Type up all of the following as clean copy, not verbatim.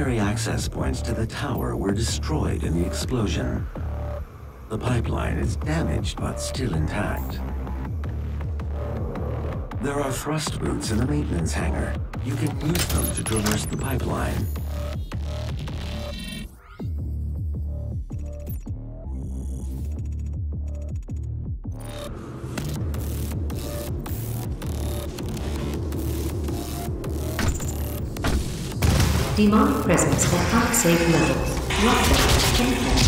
primary access points to the tower were destroyed in the explosion. The pipeline is damaged but still intact. There are thrust routes in the maintenance hangar. You can use them to traverse the pipeline. Demonic presence at hack safe levels. Lockdown confirmed.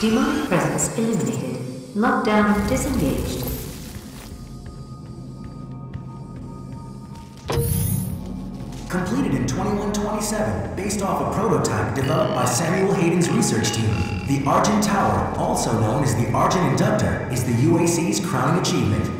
Demonic presence eliminated. Lockdown disengaged. Completed in 2127, based off a prototype developed by Samuel Hayden's research team. The Argent Tower, also known as the Argent Inductor, is the UAC's crowning achievement.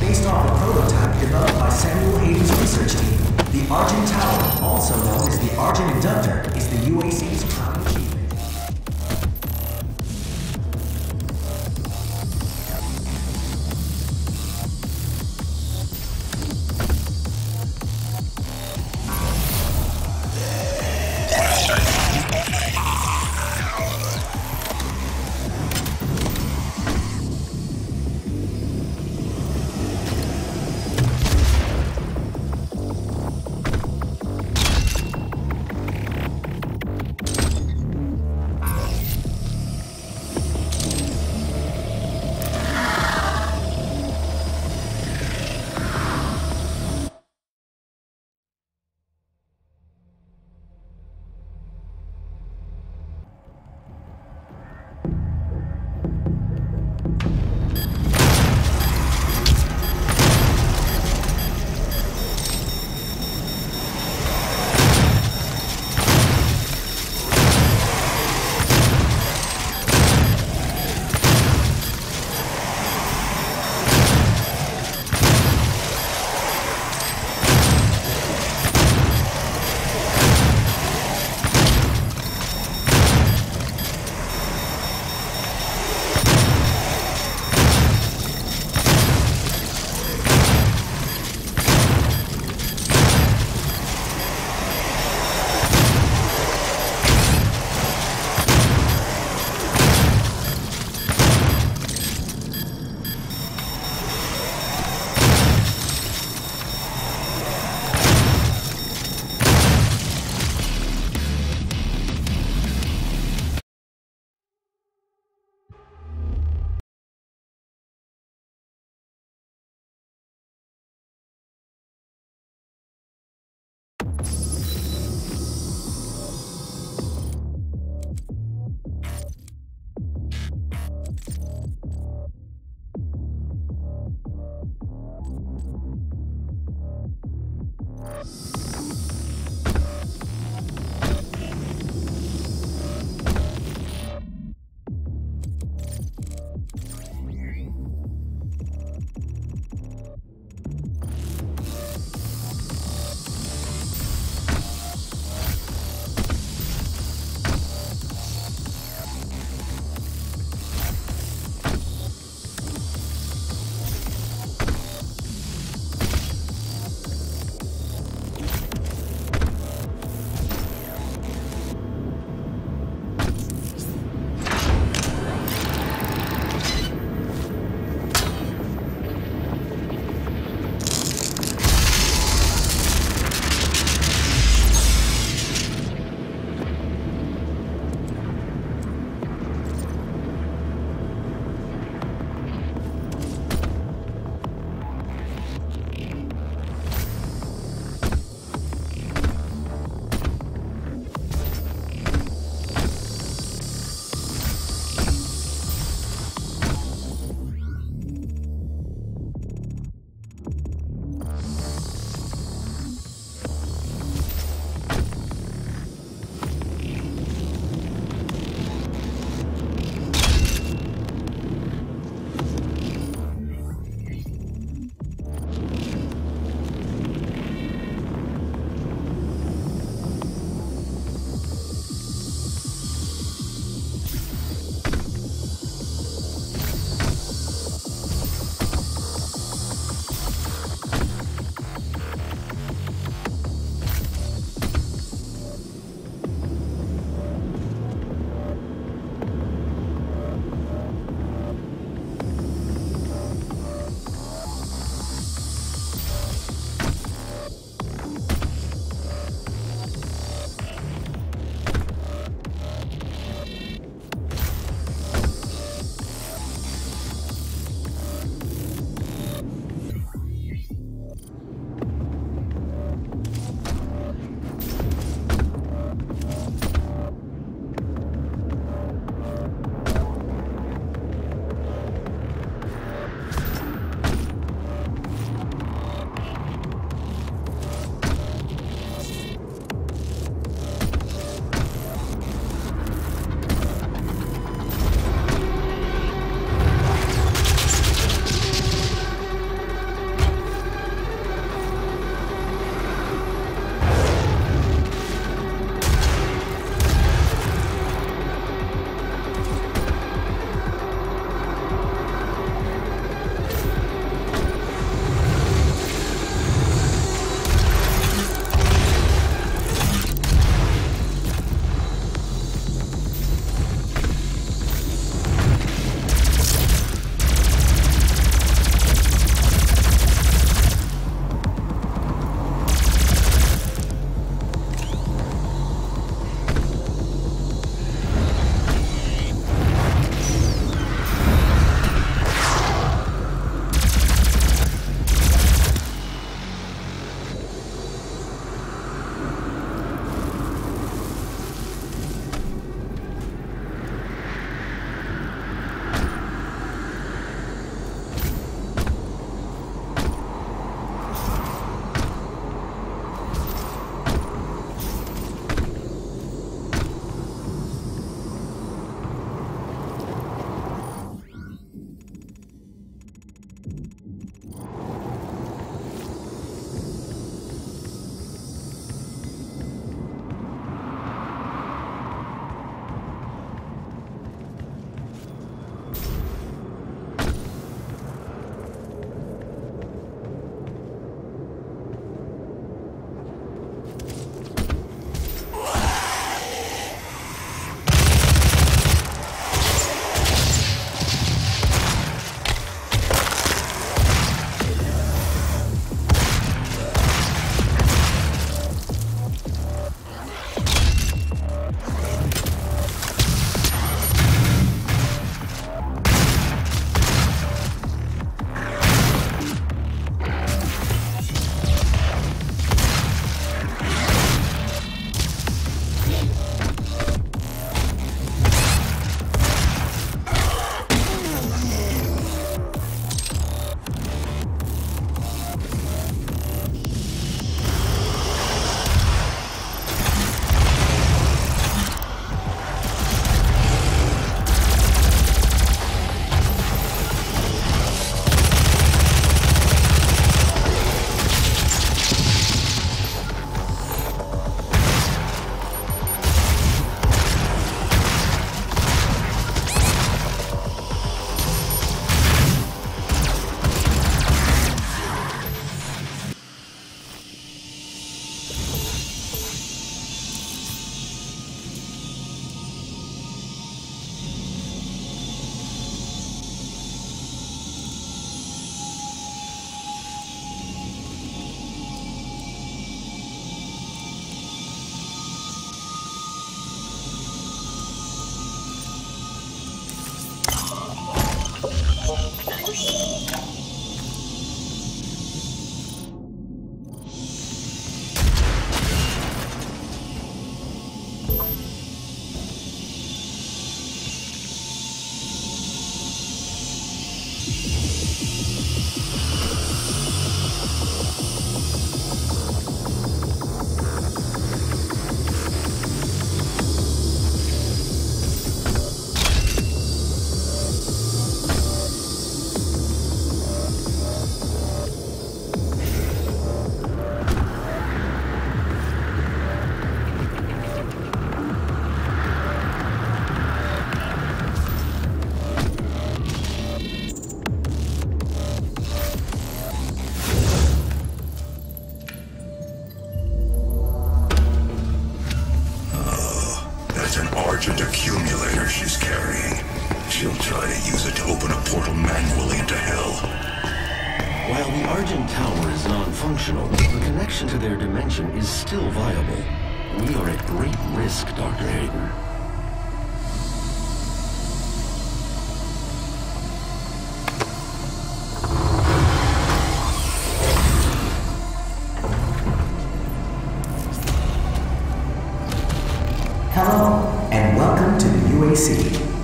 Based on a prototype developed by Samuel Hayden's research team, the Argent Tower, also known as the Argent Inductor, is the UAC's crowning achievement.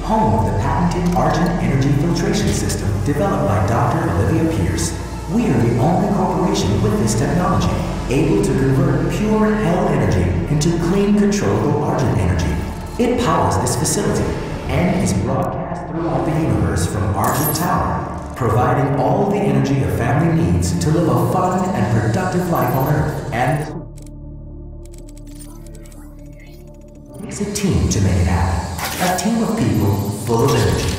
Home of the patented Argent Energy filtration system developed by Dr. Olivia Pierce. We are the only corporation with this technology, able to convert pure hell energy into clean, controllable Argent energy. It powers this facility and is broadcast throughout the universe from Argent Tower, providing all the energy a family needs to live a fun and productive life on Earth, and it's a team to make it happen. A team of people full of energy.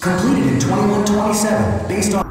Completed in 2127, based on...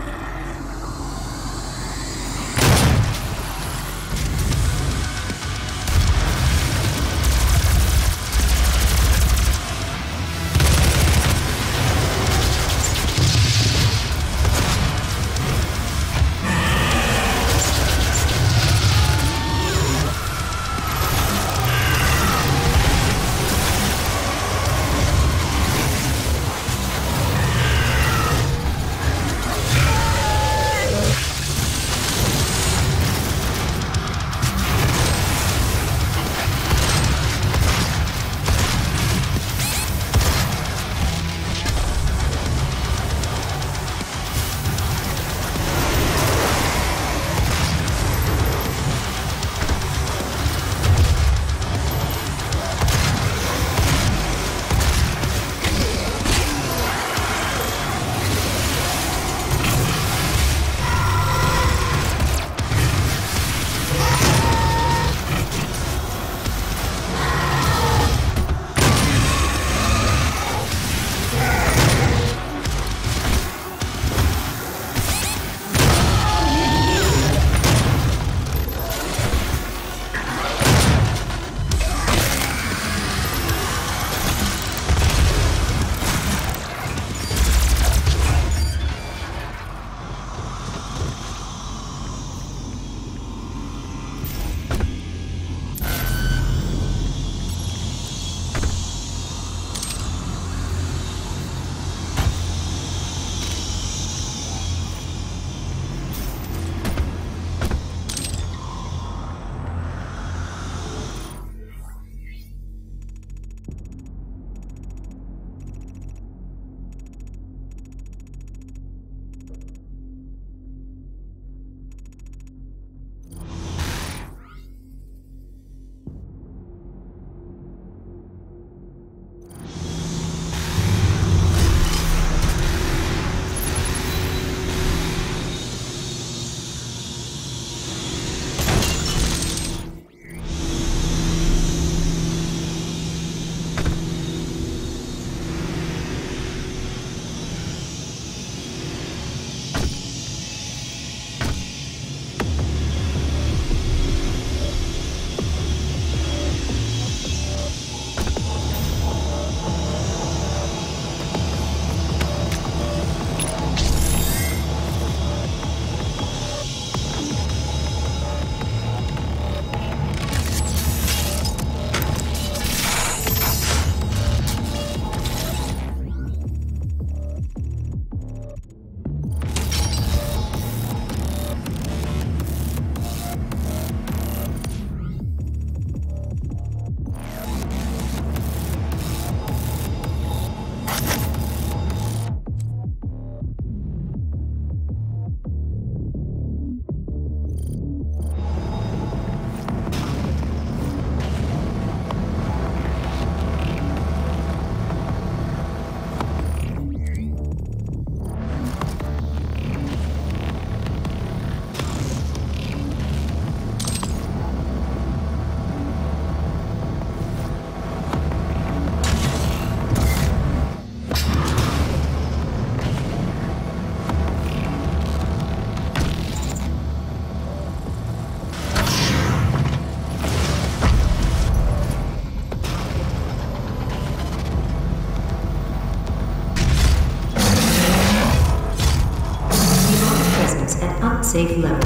Safe level.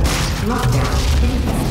Lockdown. Impact.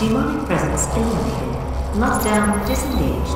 Demonic presence eliminated. Lockdown disengaged.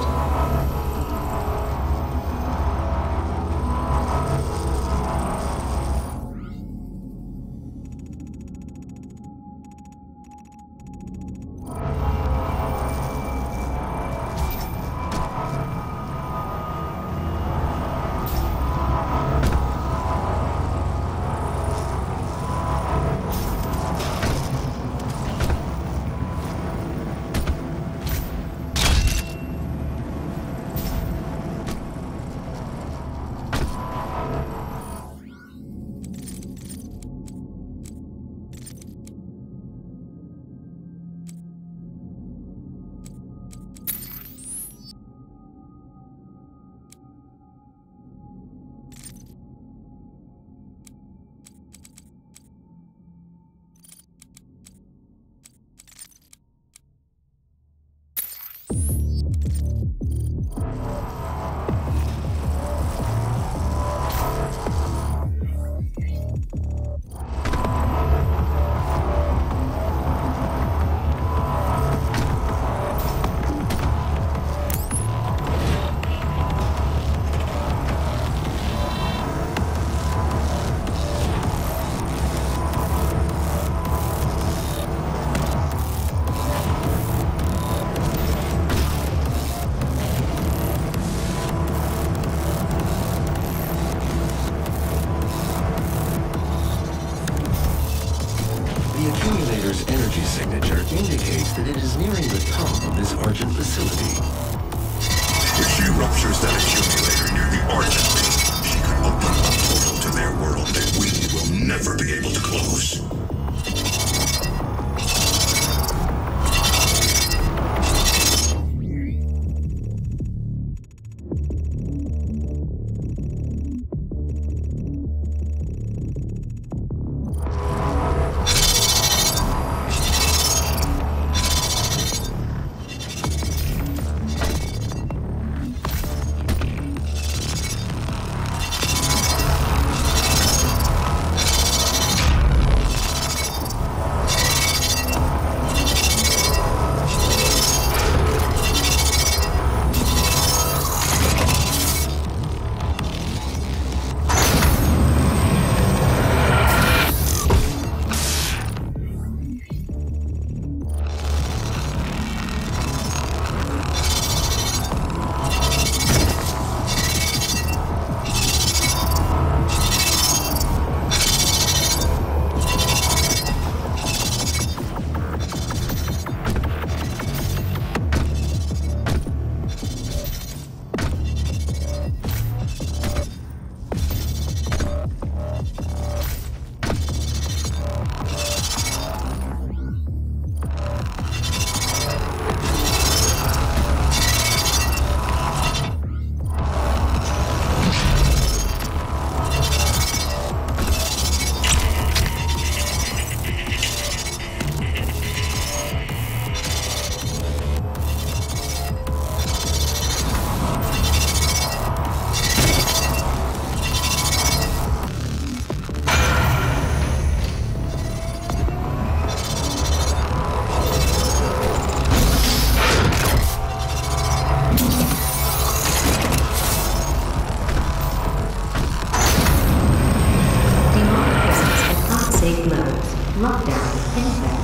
Lockdown in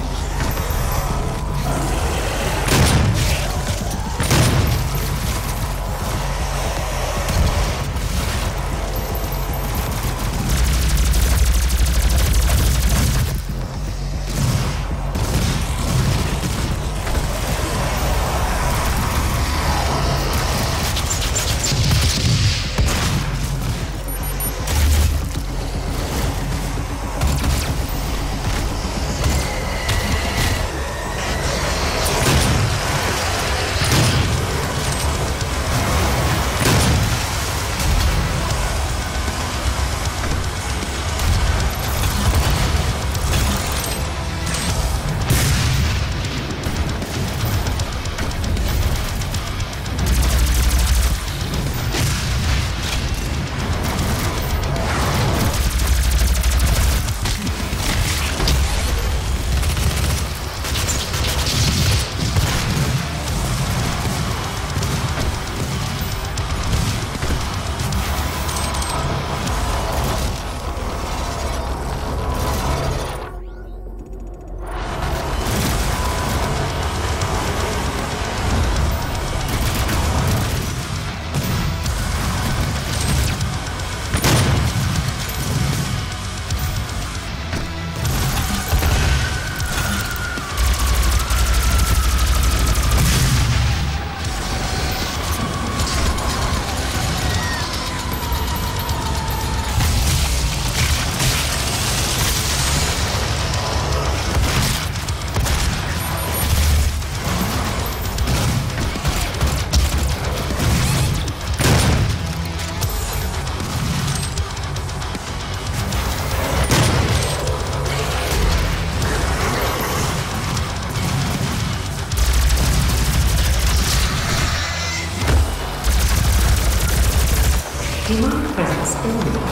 Demonic presence eliminated.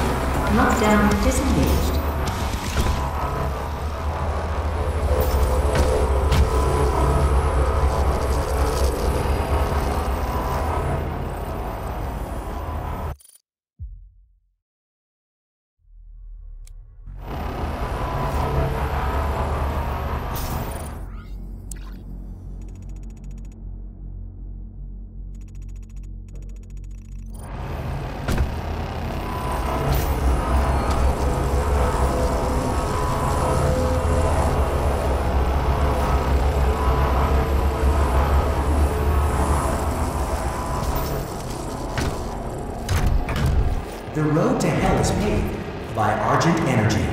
Lockdown disengaged. The road to hell is paved by Argent Energy.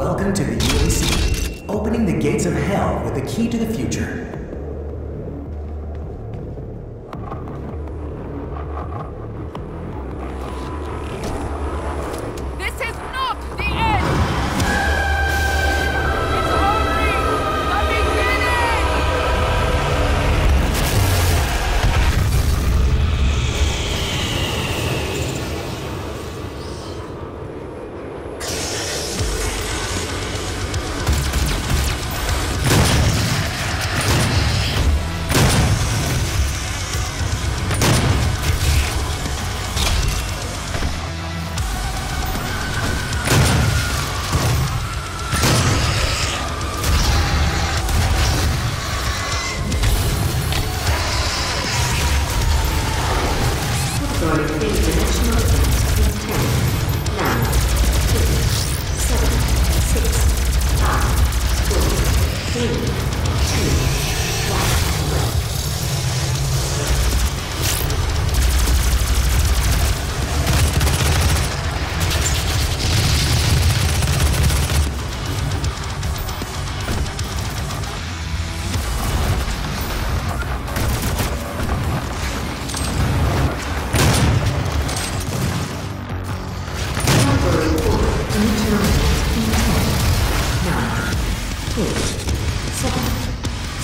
Welcome to the UAC, opening the gates of hell with the key to the future.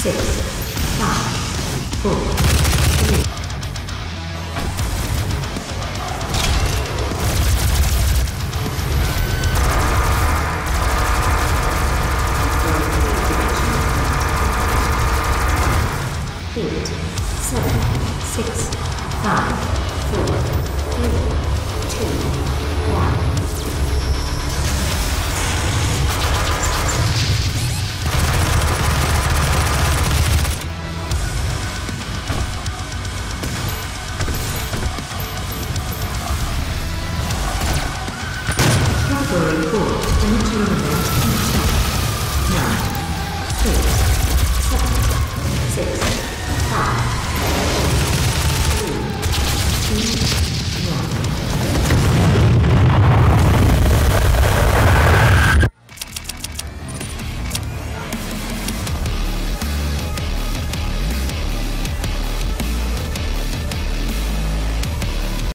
Six, five, four, three, two, one.